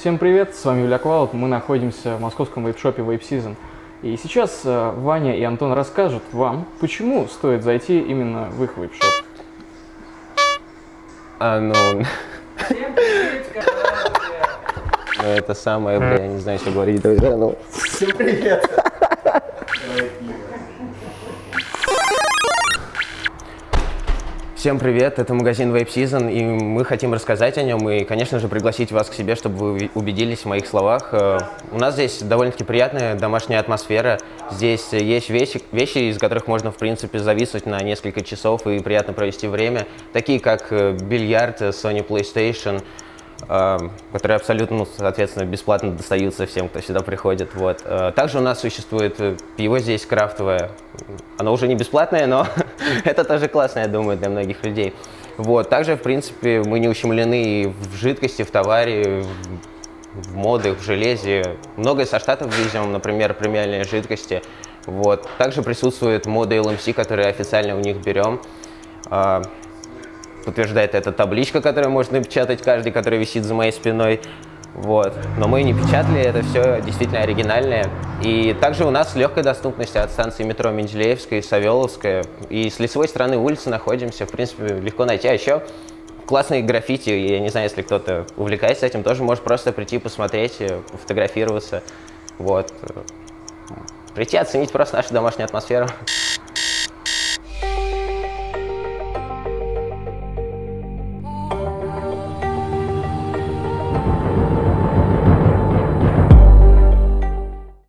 Всем привет, с вами Юля Квалов, мы находимся в московском вейп-шопе Vape Season. И сейчас Ваня и Антон расскажут вам, почему стоит зайти именно в их вейп-шоп. Всем привет, это самое, я не знаю, что говорить, друзья, но... Всем привет! Всем привет, это магазин Vape Season, и мы хотим рассказать о нем и, конечно же, пригласить вас к себе, чтобы вы убедились в моих словах. У нас здесь довольно-таки приятная домашняя атмосфера. Здесь есть вещи, из которых можно, в принципе, зависнуть на несколько часов и приятно провести время. Такие, как бильярд, Sony PlayStation, которые абсолютно, соответственно, бесплатно достаются всем, кто сюда приходит. Вот. Также у нас существует пиво здесь крафтовое. Оно уже не бесплатное, но это тоже классно, я думаю, для многих людей. Вот. Также, в принципе, мы не ущемлены и в жидкости, в товаре, в моде, в железе. Многое со Штатов везем, например, премиальные жидкости. Вот. Также присутствует мода LMC, которые официально у них берем. Подтверждает эта табличка, которую можно печатать каждый, который висит за моей спиной. Вот. Но мы не печатали, это все действительно оригинальное. И также у нас легкая доступность от станции метро Менделеевская и Савеловская. И с лицевой стороны улицы находимся, в принципе, легко найти. А еще классные граффити, я не знаю, если кто-то увлекается этим, тоже может просто прийти посмотреть, фотографироваться. Вот. Прийти оценить просто нашу домашнюю атмосферу.